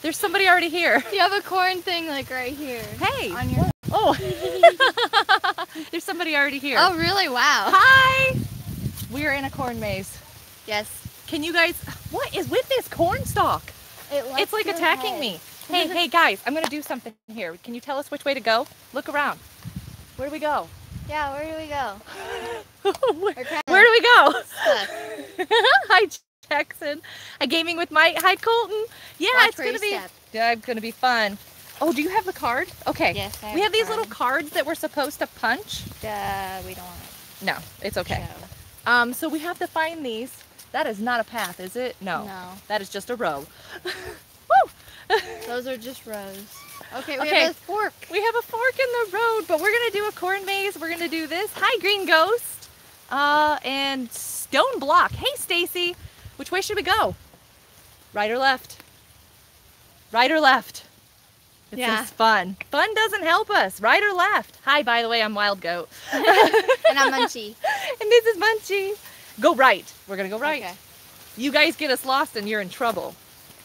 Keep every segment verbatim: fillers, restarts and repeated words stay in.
There's somebody already here. You have a corn thing like right here. Hey. On your... Oh. There's somebody already here. Oh, really? Wow. Hi. We are in a corn maze. Yes. Can you guys... What is with this corn stalk? It it's like attacking head. me. Hey, hey guys, I'm going to do something here. Can you tell us which way to go? Look around. Where do we go? Yeah, where do we go? where, where do we go? Hi, Jackson. I'm gaming with Mike. Hi, Colton. Yeah, Watch it's going to be yeah, it's going to be fun. Oh, do you have the card? Okay. Yes, I have We have these card. little cards that we're supposed to punch. Uh, we don't want it. No, it's okay. No. Um, so we have to find these. That is not a path, is it? No. No. That is just a row. Woo! Those are just rows. Okay, we okay. have a fork. We have a fork in the road, but we're going to do a corn maze. We're going to do this. Hi, Green Ghost. Uh, and Stone Block. Hey, Stacy. Which way should we go? Right or left? Right or left? It's yeah. just fun. Fun doesn't help us. Right or left? Hi, by the way, I'm Wild Goat. And I'm Munchie. And this is Munchie. Go right. We're going to go right. Okay. You guys get us lost and you're in trouble.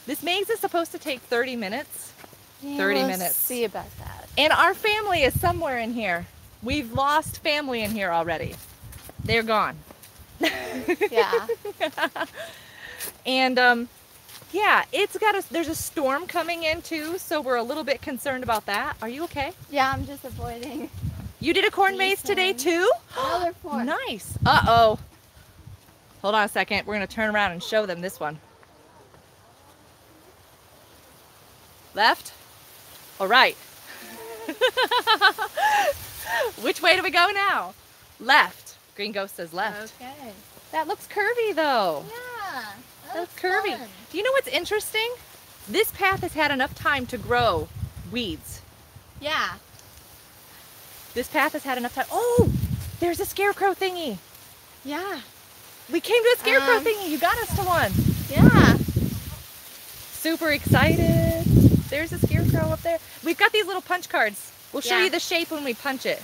This maze is supposed to take thirty minutes. Yeah, thirty we'll minutes. See about that. And our family is somewhere in here. We've lost family in here already. They're gone. Yeah. And um yeah, it's got us there's a storm coming in too, so we're a little bit concerned about that. Are you okay? Yeah, I'm just avoiding. You did a corn maze today too? Another corn. Nice. Uh-oh. Hold on a second. We're going to turn around and show them this one. Left or right? Which way do we go now? Left. Green Ghost says left. Okay. That looks curvy though. Yeah. That looks curvy. Fun. Do you know what's interesting? This path has had enough time to grow weeds. Yeah. This path has had enough time. Oh, there's a scarecrow thingy. Yeah. We came to a scarecrow um, thingy. You got us to one. Yeah. Super excited. There's a scarecrow up there. We've got these little punch cards. We'll show yeah. you the shape when we punch it.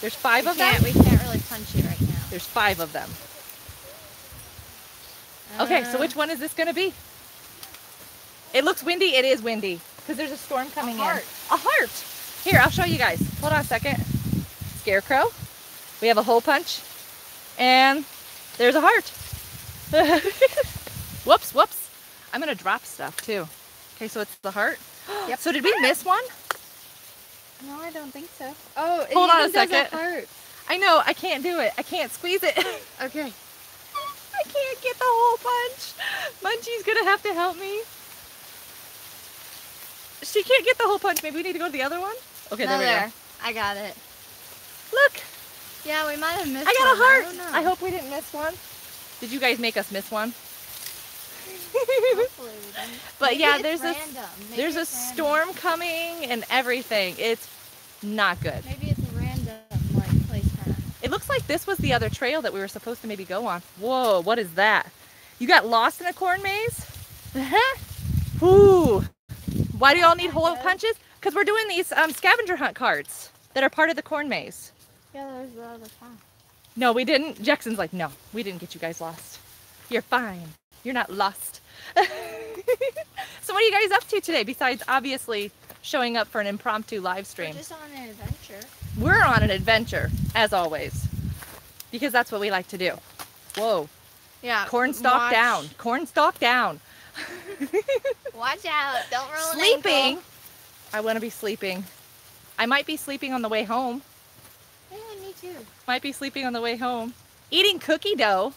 There's five we of them. We can't really punch it right now. There's five of them. Uh, okay, so which one is this going to be? It looks windy. It is windy because there's a storm coming a in. A heart. Here, I'll show you guys. Hold on a second. Scarecrow. We have a hole punch. And... there's a heart. Whoops, whoops. I'm going to drop stuff too. Okay, so it's the heart. Yep. So did we miss one? No, I don't think so. Oh, it Hold on a second. A heart. I know, I can't do it. I can't squeeze it. Okay. I can't get the whole punch. Munchie's going to have to help me. She can't get the whole punch. Maybe we need to go to the other one? Okay, no, there we there. go. I got it. Look. Yeah, we might have missed one. I got one. a heart! I, I hope we didn't miss one. Did you guys make us miss one? Hopefully we didn't. But Maybe yeah, there's a, there's a storm coming and everything. It's not good. Maybe it's a random like place kind of. It looks like this was the other trail that we were supposed to maybe go on. Whoa, what is that? You got lost in a corn maze? Ooh. Why do y'all need hole punches? Because we're doing these um, scavenger hunt cards that are part of the corn maze. Yeah, there's the other time. No, we didn't. Jackson's like, no, we didn't get you guys lost. You're fine. You're not lost. So what are you guys up to today besides obviously showing up for an impromptu live stream? We're just on an adventure. We're on an adventure, as always, because that's what we like to do. Whoa. Yeah. Corn stalk watch. down. Corn stalk down. Watch out. Don't roll Sleeping. An ankle. I want to be sleeping. I might be sleeping on the way home. Too. Might be sleeping on the way home. Eating cookie dough.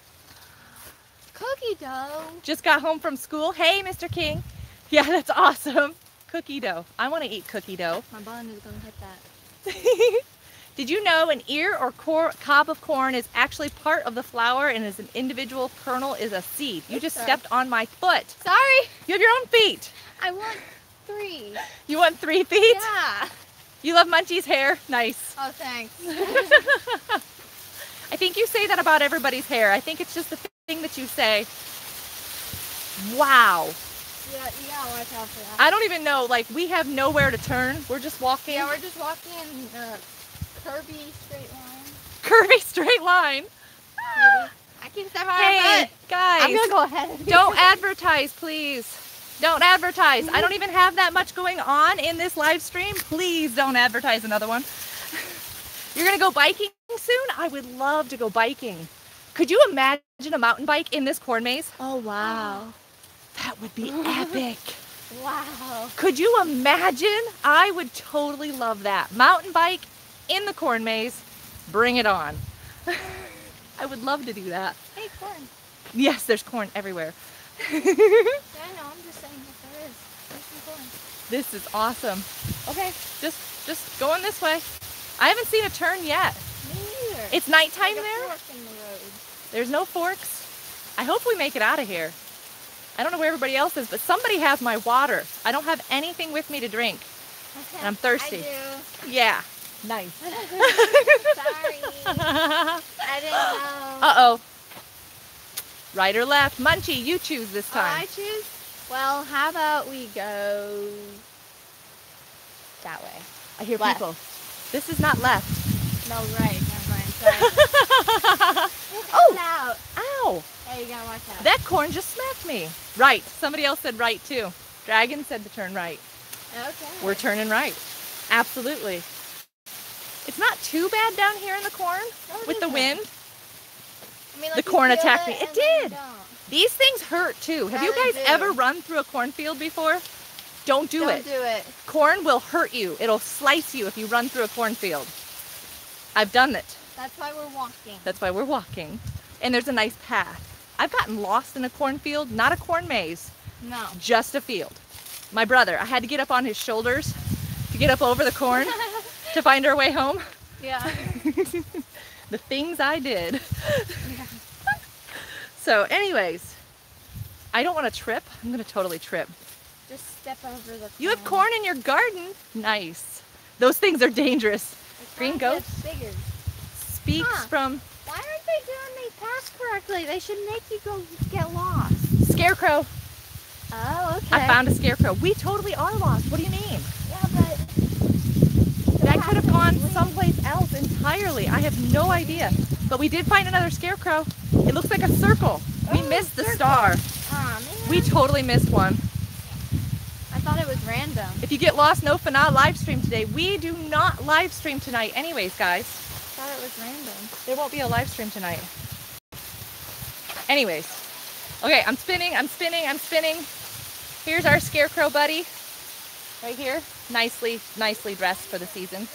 Cookie dough. Just got home from school. Hey, Mister King. Yeah, that's awesome. Cookie dough. I want to eat cookie dough. My bun is going to hit that. Did you know an ear or cob of corn is actually part of the flower and is an individual kernel is a seed? You just Sorry. stepped on my foot. Sorry. You have your own feet. I want three. You want three feet? Yeah. You love Munchie's hair? Nice. Oh, thanks. I think you say that about everybody's hair. I think it's just the thing that you say. Wow. Yeah, you gotta watch out for that. I don't even know. Like, we have nowhere to turn. We're just walking. Yeah, we're just walking in a curvy, straight line. Curvy, straight line? Maybe. I can step on my foot. Hey, guys. I'm gonna go ahead. Don't advertise, please. Don't advertise. I don't even have that much going on in this live stream. Please don't advertise another one. You're going to go biking soon? I would love to go biking. Could you imagine a mountain bike in this corn maze? Oh, wow. Oh, that would be epic. Wow. Could you imagine? I would totally love that. Mountain bike in the corn maze. Bring it on. I would love to do that. Hey, corn. Yes, there's corn everywhere. Yeah, I know. I'm just saying that there is. There's some corn. This is awesome. Okay, just just going this way. I haven't seen a turn yet. Me neither. It's nighttime like there. Fork in the road. There's no forks. I hope we make it out of here. I don't know where everybody else is, but somebody has my water. I don't have anything with me to drink. Okay. And I'm thirsty. I do. Yeah. Nice. Sorry. I didn't know. Uh-oh. Right or left? Munchie, you choose this time. Oh, I choose? Well, how about we go that way? I hear left. People. This is not left. No, right. Never mind. Sorry. Oh! Out. Ow! Hey, you gotta watch out. That corn just smacked me. Right. Somebody else said right, too. Dragon said to turn right. Okay. We're turning right. Absolutely. It's not too bad down here in the corn oh, with the wind. I mean, like the corn attacked me. It did. These things hurt too. Have yeah, you guys ever run through a cornfield before? Don't do Don't it. Don't do it. Corn will hurt you. It'll slice you if you run through a cornfield. I've done it. That's why we're walking. That's why we're walking. And there's a nice path. I've gotten lost in a cornfield, not a corn maze. No. Just a field. My brother, I had to get up on his shoulders to get up over the corn to find our way home. Yeah. The things I did. Yeah. So anyways, I don't want to trip. I'm going to totally trip. Just step over the corn. You have corn in your garden? Nice. Those things are dangerous. Green goat speaks huh. from... Why aren't they doing these paths correctly? They should make you go get lost. Scarecrow. Oh, okay. I found a scarecrow. We totally are lost. What do you mean? Yeah, but... I could have gone someplace else entirely. I have no idea. But we did find another scarecrow. It looks like a circle. We oh, missed the circle. star. Oh, we totally missed one. I thought it was random. If you get lost, no Fana live stream today. We do not live stream tonight anyways, guys. I thought it was random. There won't be a live stream tonight. Anyways. Okay, I'm spinning, I'm spinning, I'm spinning. Here's our scarecrow buddy. Right here. Nicely, nicely dressed for the season.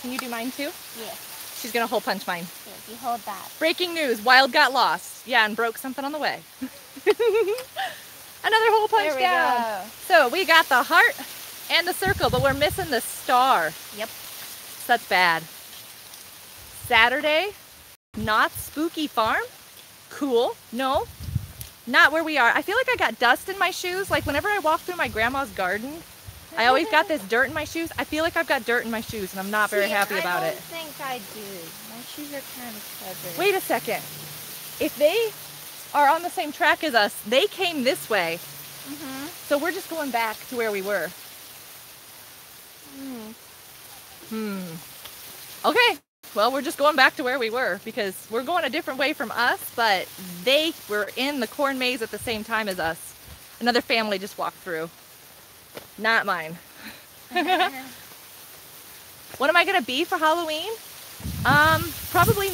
Can you do mine too? Yeah. She's gonna hole punch mine. Yeah, you hold that. Breaking news, Wild got lost. Yeah, and broke something on the way. Another hole punch down. Go. So we got the heart and the circle, but we're missing the star. Yep. So that's bad. Saturday, not spooky farm. Cool, no. Not where we are. I feel like I got dust in my shoes. Like whenever I walk through my grandma's garden, I always got this dirt in my shoes. I feel like I've got dirt in my shoes and I'm not very See, happy about it. I don't it. think I do. My shoes are kind of covered. Wait a second. If they are on the same track as us, they came this way. Mm-hmm. So we're just going back to where we were. Mm. Hmm. Okay. Well, we're just going back to where we were because we're going a different way from us, but they were in the corn maze at the same time as us. Another family just walked through. Not mine. What am I going to be for Halloween? Um, probably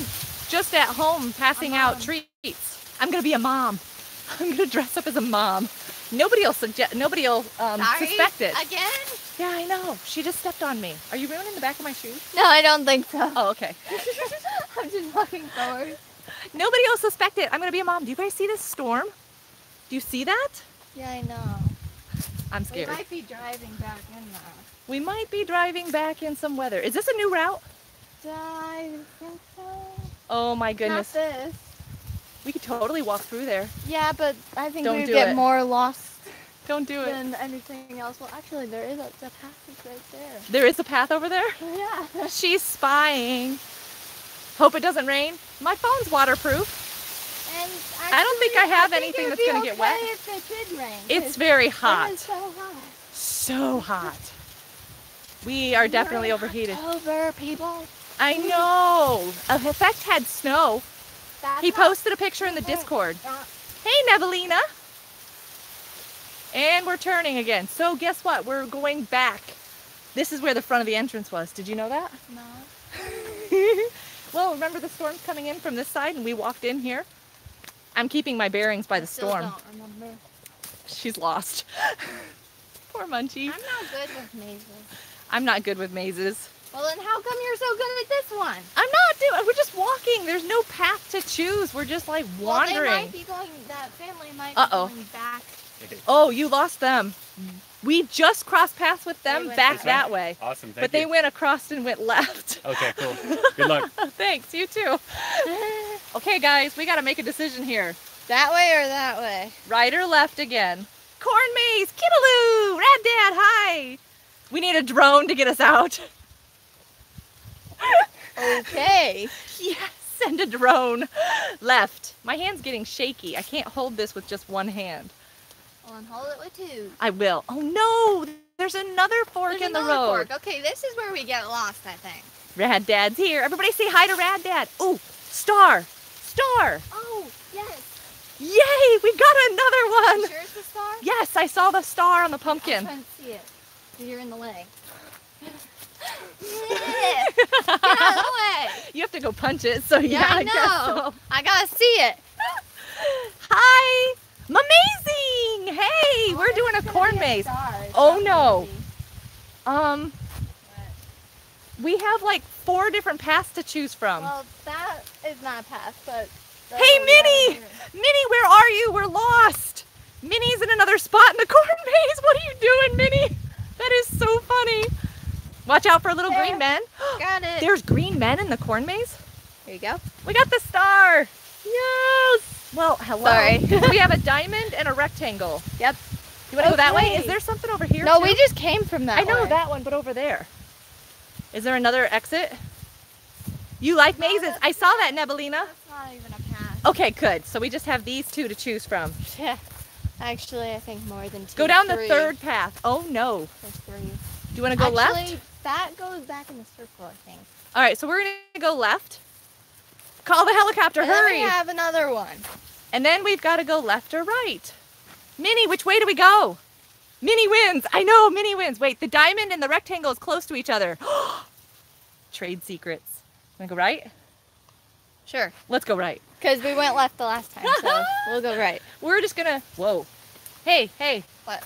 just at home passing out treats. I'm going to be a mom. I'm going to dress up as a mom. Nobody will suggest, nobody will um, suspect it. Again? Yeah, I know. She just stepped on me. Are you ruining the back of my shoes? No, I don't think so. Oh, okay. I'm just walking forward. Nobody else suspect it. I'm going to be a mom. Do you guys see this storm? Do you see that? Yeah, I know. I'm scared. We might be driving back in now. We might be driving back in some weather. Is this a new route? I think so. Oh, my goodness. Not this. We could totally walk through there. Yeah, but I think we would get it. more lost. Don't do it. Than anything else. Well, actually, there is a the path is right there. There is a path over there? Yeah. She's spying. Hope it doesn't rain. My phone's waterproof. And actually, I don't think I have I think anything that's going to okay get wet. If it did rain. It's very hot. It is so hot. So hot. We are definitely overheated. Over people. I know. Effect had snow. That's he posted a picture in the Discord. Hey, Nevelina. And we're turning again. So guess what? We're going back. This is where the front of the entrance was. Did you know that? No. Well, remember the storm's coming in from this side and we walked in here? I'm keeping my bearings by the storm. I still don't remember. She's lost. Poor Munchie. I'm not good with mazes. I'm not good with mazes. Well, then how come you're so good at this one? I'm not, dude. We're just walking. There's no path to choose. We're just like wandering. Well, they might be going, that family might be Uh-oh. going back. Oh, you lost them. We just crossed paths with them back that way. Awesome, thank you. But they went across and went left. Okay, cool. Good luck. Thanks, you too. Okay, guys, we got to make a decision here. That way or that way? Right or left again. Corn maze, Kidaloo, Rad Dad, hi. We need a drone to get us out. Okay. Yes, send a drone. Left. My hand's getting shaky. I can't hold this with just one hand. Well, and hold it with two. I will. Oh no! There's another fork There's in another the road. Fork. Okay, this is where we get lost, I think. Rad Dad's here. Everybody say hi to Rad Dad. Ooh, star, star. Oh yes. Yay! We got another one. You sure it's the star? Yes, I saw the star on the pumpkin. I can't see it. You're in the way. Get out of the way. You have to go punch it. So yeah, yeah I, I know. Guess so. I gotta see it. Hi. Amazing! Hey, oh, we're doing a corn maze. Oh no. Um what? We have like four different paths to choose from. Well, that is not a path, but hey Minnie! Minnie, where are you? We're lost. Minnie's in another spot in the corn maze. What are you doing, Minnie? That is so funny. Watch out for little there. green men. Got it. There's green men in the corn maze. Here you go. We got the star. Yes! Well, hello. Sorry. We have a diamond and a rectangle. Yep. You want to okay. go that way? Is there something over here? No, too? we just came from that one. I know way. that one, but over there. Is there another exit? You like no, mazes. I saw that, Nebelina. That's not even a path. Okay, good. So we just have these two to choose from. Yeah. Actually, I think more than two. Go down three. the third path. Oh, no. There's three. Do you want to go Actually, left? Actually, that goes back in the circle, I think. All right, so we're going to go left. Call the helicopter, and hurry. Then we have another one. And then we've got to go left or right. Minnie, which way do we go? Minnie wins. I know, Minnie wins. Wait, the diamond and the rectangle is close to each other. Trade secrets. Wanna go right? Sure. Let's go right. Because we went left the last time, so we'll go right. We're just gonna, whoa. Hey, hey. What?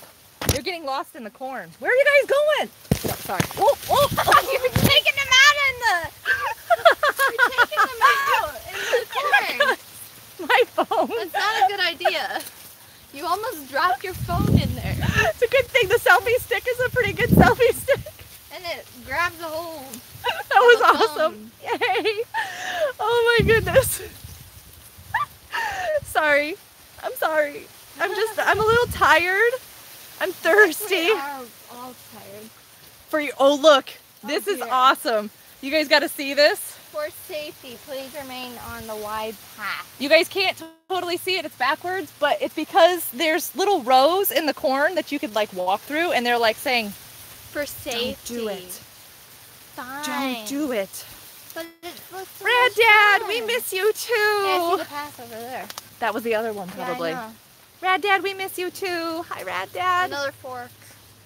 You're getting lost in the corn. Where are you guys going? Oh, sorry. Oh, oh, you're taking them out in the... You're taking them out in the corn. My phone. That's not a good idea. You almost dropped your phone in there. It's a good thing the selfie stick is a pretty good selfie stick. And it grabs a whole... That was awesome. Yay. Oh my goodness. Sorry. I'm sorry. I'm just, I'm a little tired. I'm thirsty. We are all tired. For you. Oh look, oh, this dear. is awesome. You guys got to see this. For safety, please remain on the wide path. You guys can't totally see it; it's backwards. But it's because there's little rows in the corn that you could like walk through, and they're like saying, "For safety, don't do it. Fine. Don't do it." But it looks so Rad Dad, fun. we miss you too. Yeah, I see the path over there. That was the other one, probably. Yeah, I know. Rad Dad, we miss you too. Hi, Rad Dad. Another fork.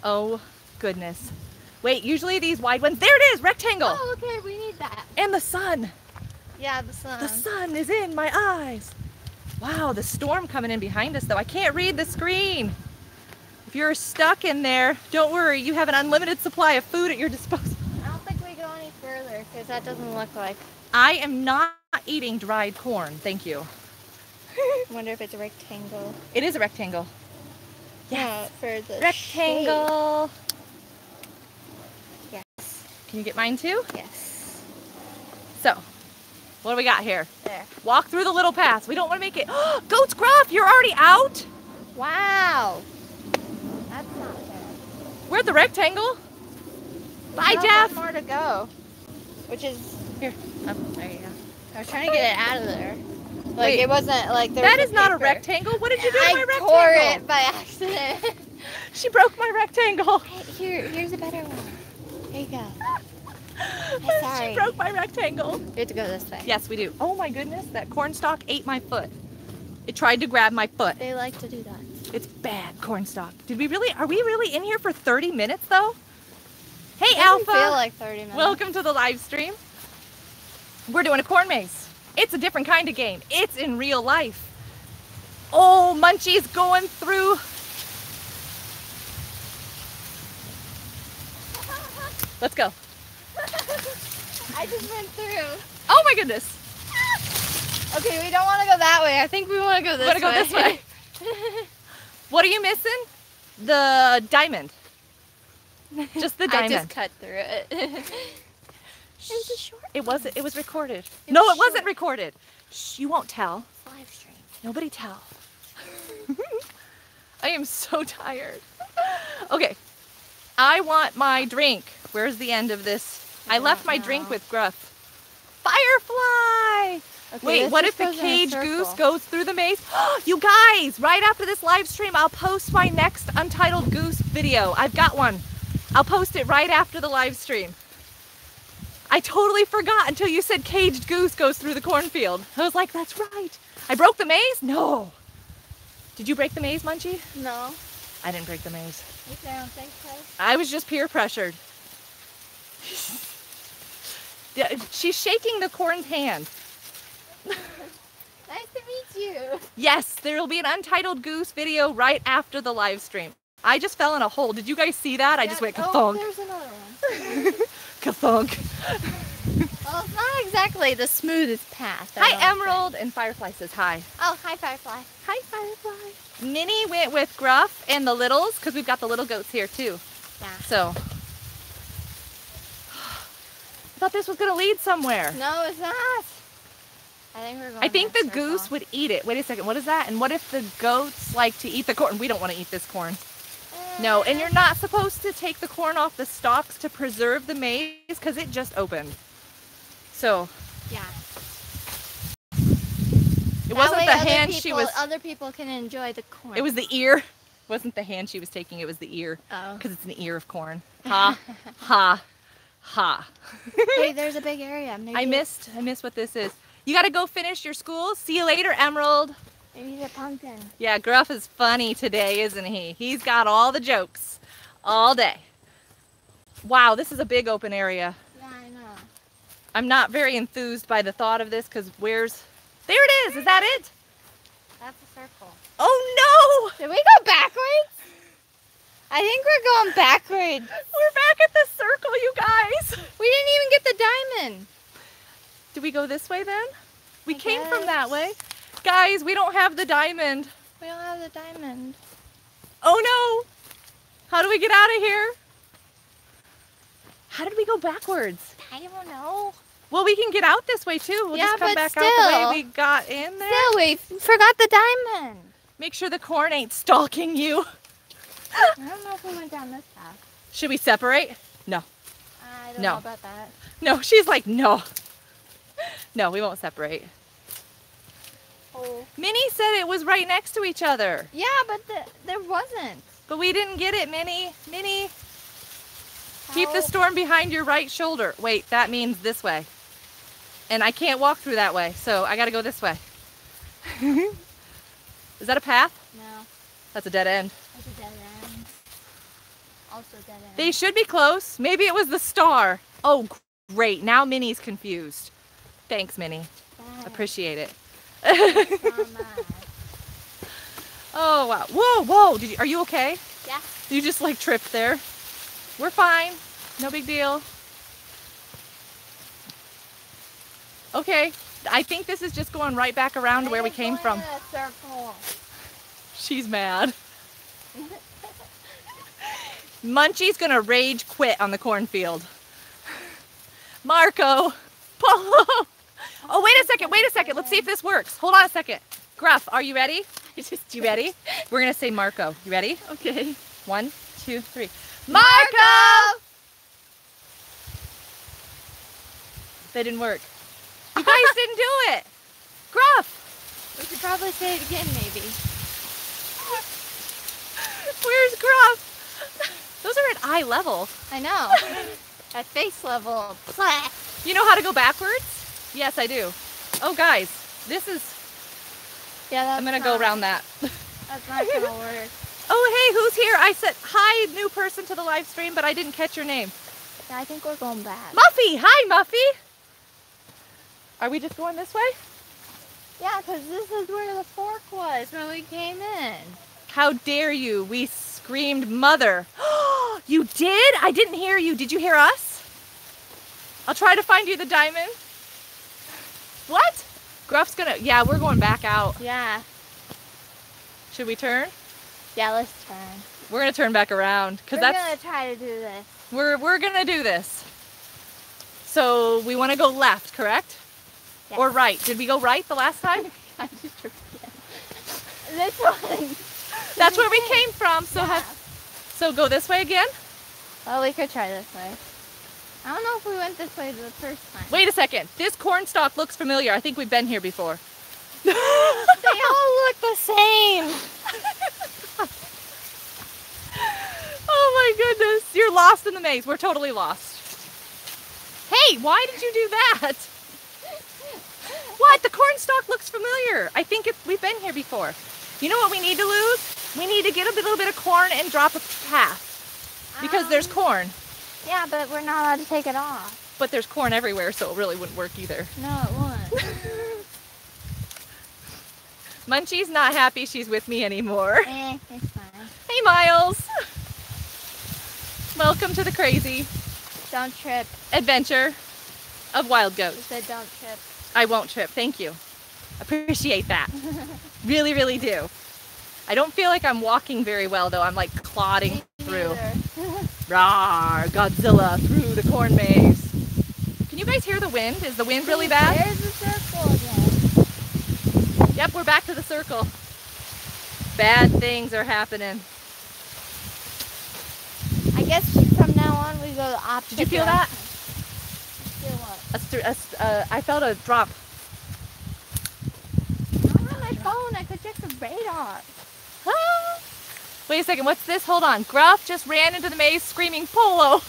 Oh, goodness. Wait, usually these wide ones. There it is, rectangle. Oh, okay, we need that. And the sun. Yeah, the sun. The sun is in my eyes. Wow, the storm coming in behind us, though. I can't read the screen. If you're stuck in there, don't worry. You have an unlimited supply of food at your disposal. I don't think we go any further, because that doesn't look like. I am not eating dried corn. Thank you. I wonder if it's a rectangle. It is a rectangle. Yeah, no, for the rectangle. Shape. Yes. Can you get mine too? Yes. So, what do we got here? There. Walk through the little path. We don't want to make it. Oh, Goat's Gruff, you're already out? Wow. That's not bad. We're at the rectangle. There's Bye, Jeff. One more to go. Which is here. Oh, there you go. I was trying to get it out of there. Like Wait, it wasn't like there That was is paper. not a rectangle. What did you do to I my rectangle? I tore it by accident. She broke my rectangle. Hey, here, here's a better one. Here you go. Hey, sorry. She broke my rectangle. We have to go this way. Yes, we do. Oh my goodness, that cornstalk ate my foot. It tried to grab my foot. They like to do that. It's bad, Cornstalk. Did we really? Are we really in here for thirty minutes though? Hey, it Alpha. Feel like thirty minutes. Welcome to the live stream. We're doing a corn maze. It's a different kind of game. It's in real life. Oh, Munchie's going through. Let's go. I just went through. Oh my goodness. Okay, we don't want to go that way. I think we want to go this way. We want to go this way. What are you missing? The diamond. Just the diamond. I just cut through it. It was a short. It wasn't. It was recorded. It no, was it short. wasn't recorded. Shh, you won't tell. Live stream. Nobody tell. I am so tired. Okay, I want my drink. Where's the end of this? I, I left my know. drink with Gruff. Firefly. Okay, wait, what if the caged goose goes through the maze? You guys, right after this live stream, I'll post my next Untitled Goose video. I've got one. I'll post it right after the live stream. I totally forgot until you said caged goose goes through the cornfield. I was like, that's right. I broke the maze? No. Did you break the maze, Munchie? No. I didn't break the maze. Okay, I don't think so. I was just peer pressured. She's shaking the corn's hand. Nice to meet you. Yes, there will be an Untitled Goose video right after the live stream. I just fell in a hole. Did you guys see that? I that, just went ka-thunk. Oh, there's another one. Ka-thunk. Well, it's not exactly the smoothest path. I hi, Emerald. Think. And Firefly says hi. Oh, hi, Firefly. Hi, Firefly. Minnie went with Gruff and the Littles, because we've got the little goats here, too. Yeah. So, I thought this was going to lead somewhere. No, it's not. I think, we're going I think the goose off. would eat it. Wait a second, what is that? And what if the goats like to eat the corn? We don't want to eat this corn. Uh, no, and you're not supposed to take the corn off the stalks to preserve the maize because it just opened. So, yeah. It that wasn't the hand people, she was... Other people can enjoy the corn. It was the ear. It wasn't the hand she was taking, it was the ear. Oh. Because it's an ear of corn. Ha, ha, ha. Hey, there's a big area. Maybe I missed, I missed what this is. You gotta go finish your school. See you later, Emerald. Maybe the pumpkin. Yeah, Gruff is funny today, isn't he? He's got all the jokes all day. Wow, this is a big open area. Yeah, I know. I'm not very enthused by the thought of this because where's... There it is! Is that it? That's a circle. Oh no! Did we go backwards? I think we're going backwards. We're back at the circle, you guys. We didn't even get the diamond. Did we go this way then? We I came guess. from that way. Guys, we don't have the diamond. We don't have the diamond. Oh no! How do we get out of here? How did we go backwards? I don't know. Well, we can get out this way too. We'll yeah, just come back still, out the way we got in there. Still, we forgot the diamond. Make sure the corn ain't stalking you. I don't know if we went down this path. Should we separate? No. I don't no. know about that. No, she's like, no. No, we won't separate. Oh. Minnie said it was right next to each other. Yeah, but the, there wasn't. But we didn't get it, Minnie. Minnie, How? keep the storm behind your right shoulder. Wait, that means this way. And I can't walk through that way, so I gotta go this way. Is that a path? No. That's a dead end. That's a dead end. Also dead end. They should be close. Maybe it was the star. Oh, great. Now Minnie's confused. Thanks, Minnie. Thanks. Appreciate it. Oh, wow. Whoa, whoa. Did you, are you okay? Yeah. You just like tripped there. We're fine. No big deal. Okay. I think this is just going right back around I to where we came from. She's mad. Munchie's going to rage quit on the cornfield. Marco. Paulo. Oh, wait a second, wait a second. Let's see if this works. Hold on a second. Gruff, are you ready? You ready? We're going to say Marco. You ready? Okay. One, two, three. Marco! Marco! That didn't work. You guys didn't do it. Gruff! We should probably say it again, maybe. Where's Gruff? Those are at eye level. I know. At face level. You know how to go backwards? Yes, I do. Oh, guys, this is... Yeah, that's I'm going to go around that. That's not going to work. Oh, hey, who's here? I said hi, new person to the live stream, but I didn't catch your name. Yeah, I think we're going back. Muffy! Hi, Muffy! Are we just going this way? Yeah, because this is where the fork was when we came in. How dare you? We screamed mother. You did? I didn't hear you. Did you hear us? I'll try to find you the diamond. What? Gruff's gonna... Yeah, we're going back out. Yeah. Should we turn? Yeah, let's turn. We're gonna turn back around. Cause we're that's, gonna try to do this. We're, we're gonna do this. So we wanna go left, correct? Yes. Or right. Did we go right the last time? I just forget. This one. That's where we came from. So yeah. have, so go this way again? Well, we could try this way. I don't know if we went this way the first time. Wait a second. This corn stalk looks familiar. I think we've been here before. They all look the same. Oh my goodness. You're lost in the maze. We're totally lost. Hey, why did you do that? What? The corn stalk looks familiar. I think it, we've been here before. You know what we need to lose? We need to get a little bit of corn and drop a path. Because um, there's corn. Yeah, but we're not allowed to take it off. But there's corn everywhere, so it really wouldn't work either. No, it wouldn't. Munchie's not happy she's with me anymore. Eh, it's fine. Hey, Miles. Welcome to the crazy... Don't trip. ...adventure of Wild Goat. You said don't trip. I won't trip. Thank you. Appreciate that. Really, really do. I don't feel like I'm walking very well, though. I'm, like, plodding through. Rawr, Godzilla through the corn maze. Can you guys hear the wind? Is the wind really bad? There's the circle again. Yep, we're back to the circle. Bad things are happening. I guess from now on we go the opposite. Did you feel that? I feel what? A, a, uh, I felt a drop. Phone, I could check the radar. Ah. Wait a second, what's this? Hold on. Gruff just ran into the maze screaming polo.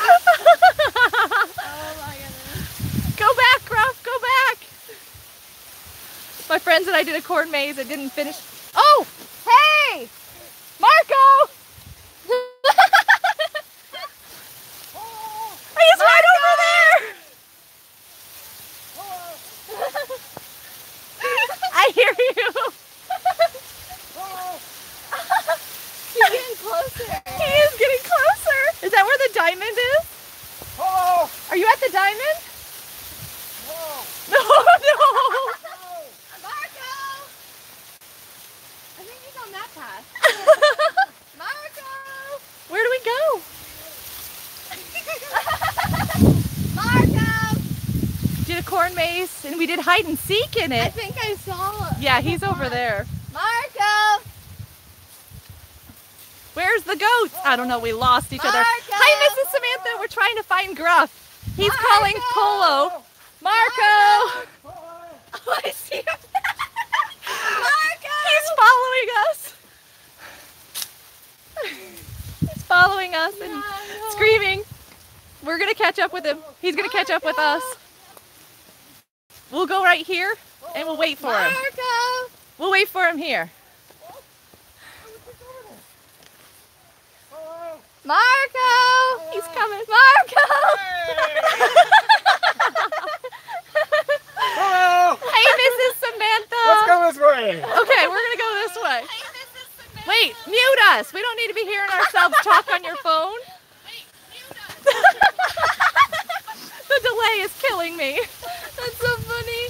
Oh my goodness. Go back, Gruff, go back. My friends and I did a corn maze. I didn't finish. Oh, hey, Marco. Oh, he's Marco. Right over there. I hear you. Oh. He's getting closer. He is getting closer. Is that where the diamond is? Oh. Are you at the diamond? Oh. No, no. Oh. Marco. I think he's on that path. Marco. Where do we go? Did a corn maze and we did hide and seek in it. I think I saw it. Yeah, he's over there. Marco! Where's the goat? I don't know, we lost each Marco. Other. Hi, Missus Samantha, we're trying to find Gruff. He's Marco. Calling Polo. Marco! Marco. Oh, I see him. Marco! He's following us. He's following us and no, no. Screaming. We're gonna catch up with him. He's gonna Marco. Catch up with us. We'll go right here, and we'll wait for Marco. Him. We'll wait for him here. Marco! He's coming. Marco! Hello! Hey, Missus Samantha! Let's go this way! Okay, we're gonna go this way. Hey, Missus Samantha! Wait, mute us! We don't need to be hearing ourselves talk on your phone. Wait, mute us! The delay is killing me. That's so funny.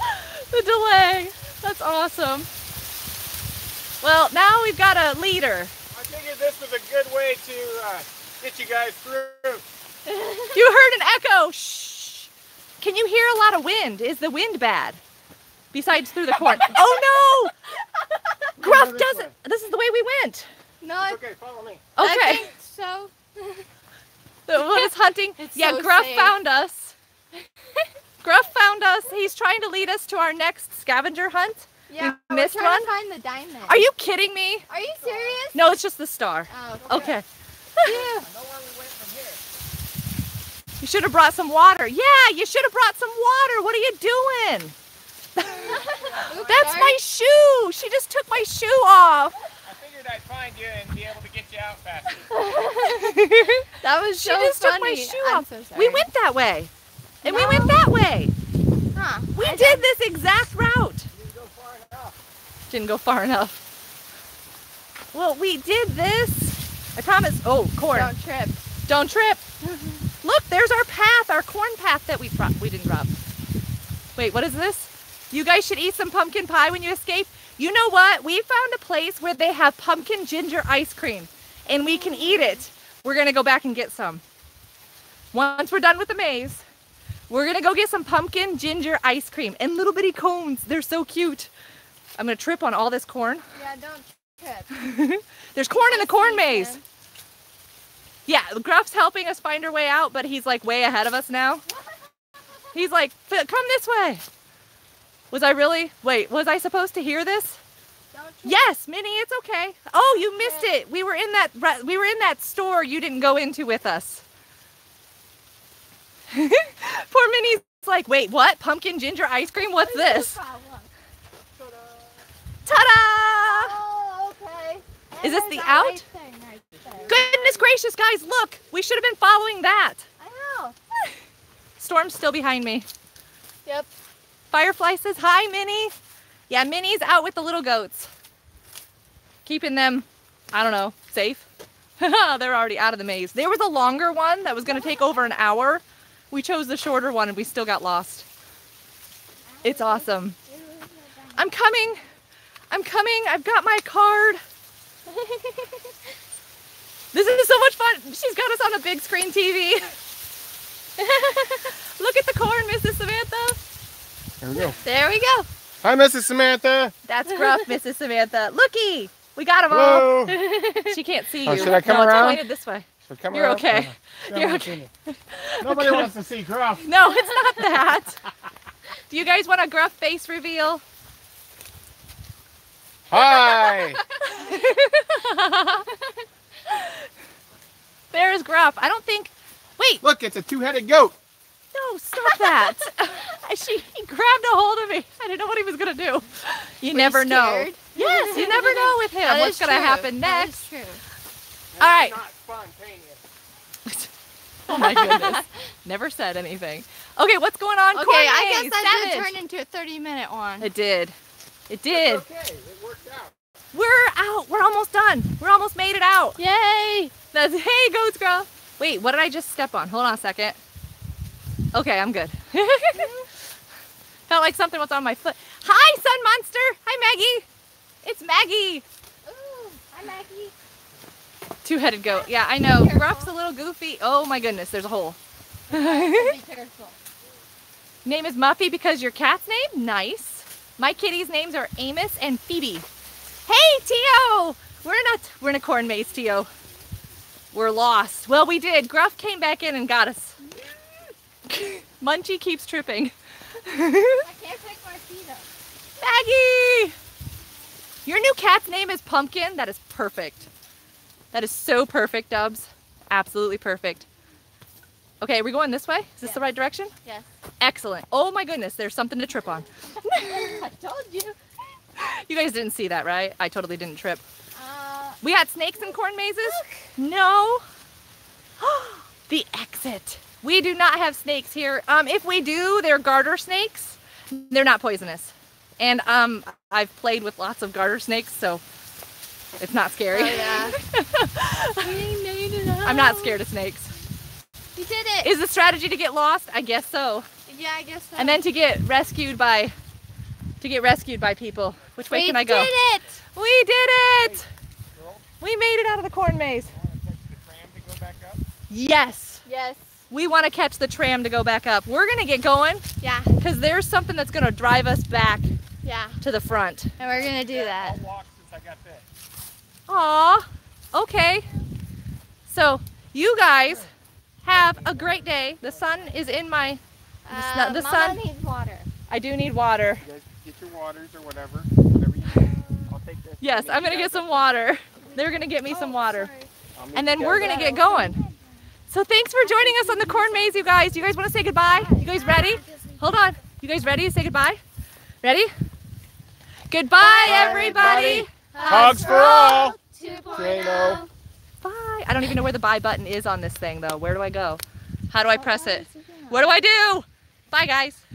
The delay. That's awesome. Well, now we've got a leader. I figured this was a good way to uh, get you guys through. You heard an echo. Shh. Can you hear a lot of wind? Is the wind bad? Besides through the corn. Oh no! Gruff doesn't. Way. This is the way we went. No. It's okay, follow me. Okay. I think so. The one is hunting. It's yeah, so Gruff safe. Found us. Gruff found us. He's trying to lead us to our next scavenger hunt. Yeah, we missed we're trying one. To find the diamond. Are you kidding me? Are you serious? No, it's just the star. Oh, okay. Okay. Yeah. I know where we went from here. You should have brought some water. Yeah, you should have brought some water. What are you doing? That's my shoe. She just took my shoe off. I figured I'd find you and be able to get you out faster. That was so funny. She just took my shoe off. I'm so sorry. We went that way. And no. we went that way. Huh. We I did this exact route. Didn't go far enough. Didn't go far enough. Well, we did this. I promise. Oh, corn. Don't trip. Don't trip. Look, there's our path, our corn path that we dropped. We didn't drop. Wait, what is this? You guys should eat some pumpkin pie when you escape. You know what? We found a place where they have pumpkin ginger ice cream, and we can eat it. We're going to go back and get some. Once we're done with the maze, we're going to go get some pumpkin ginger ice cream and little bitty cones. They're so cute. I'm going to trip on all this corn. Yeah, don't trip. There's corn in the corn maze. Yeah, Gruff's helping us find our way out, but he's like way ahead of us now. He's like, come this way. Was I really? Wait, was I supposed to hear this? Yes, Minnie, it's okay. Oh, you missed it. We were in that we were in that store you didn't go into with us. Poor Minnie's like, wait, what? Pumpkin ginger ice cream? What's this? Ta-da! Oh, okay. Is this the out? Goodness gracious, guys, look. We should have been following that. I know. Storm's still behind me. Yep. Firefly says, hi, Minnie. Yeah, Minnie's out with the little goats. Keeping them, I don't know, safe. They're already out of the maze. There was a longer one that was going to take over an hour. We chose the shorter one and we still got lost. It's awesome. I'm coming. I'm coming. I've got my card. This is so much fun. She's got us on a big screen T V. Look at the corn, Missus Samantha. There we go. There we go. Hi, Missus Samantha. That's rough, Missus Samantha. Looky, we got them Hello. all. She can't see you. Oh, should I come no, around? It's pointed this way. Should I come You're around? okay. No, You're okay. Nobody wants to see Gruff. No, it's not that. Do you guys want a Gruff face reveal? Hi. There's Gruff. I don't think. Wait. Look, it's a two-headed goat. No, stop that. she he grabbed a hold of me. I didn't know what he was going to do. You Were never you know. Yes, you never know with him that what's going to happen next. That is true. All right. Not spontaneous. Oh, my goodness. Never said anything. Okay, what's going on? Okay, Corey, I guess that did turn into a thirty-minute one. It did. It did. It's okay. It worked out. We're out. We're almost done. We're almost made it out. Yay. That's, hey, Goats Gruff. Wait, what did I just step on? Hold on a second. Okay, I'm good. Felt like something was on my foot. Hi, Sun Monster. Hi, Maggie. It's Maggie. Ooh, hi, Maggie. Two-headed goat. Yeah, I know. Gruff's a little goofy. Oh, my goodness. There's a hole. Be careful. Name is Muffy because your cat's name? Nice. My kitties' names are Amos and Phoebe. Hey, Tio. We're in a, we're in a corn maze, Tio. We're lost. Well, we did. Gruff came back in and got us. Munchie keeps tripping. I can't pick my feet up. Maggie! Your new cat's name is Pumpkin. That is perfect. That is so perfect, Dubs. Absolutely perfect. Okay, are we going this way? Is this yeah. the right direction? Yes. Excellent. Oh my goodness, there's something to trip on. I told you. You guys didn't see that, right? I totally didn't trip. Uh, we had snakes in corn mazes? Look. No. The exit. We do not have snakes here. Um, if we do, they're garter snakes. They're not poisonous. And um, I've played with lots of garter snakes, so it's not scary. Oh, yeah. We made it out. I'm not scared of snakes. You did it. Is the strategy to get lost? I guess so. Yeah, I guess so. And then to get rescued by, to get rescued by people. Which way we can I go? We did it. We did it. Hey, we made it out of the corn maze. You want to catch the tram to go back up? Yes. Yes. We want to catch the tram to go back up. We're going to get going. Yeah. Because there's something that's going to drive us back yeah. to the front. And we're going to do yeah, that. I'll walk since I got this. Aw. Okay. So you guys have a great day. The sun is in my... Uh, the sun. Mama needs water. I do need water. You guys get your waters or whatever. Whatever you need. I'll take this. Yes, I'm going to get some water. They're going to get me oh, some water. And then we're going to get going. So thanks for joining us on the corn maze, you guys. You guys want to say goodbye? You guys ready? Hold on. You guys ready to say goodbye? Ready? Goodbye, Bye, everybody. everybody. Hogs for all. two point oh. Bye. I don't even know where the buy button is on this thing, though. Where do I go? How do I press it? What do I do? Bye, guys.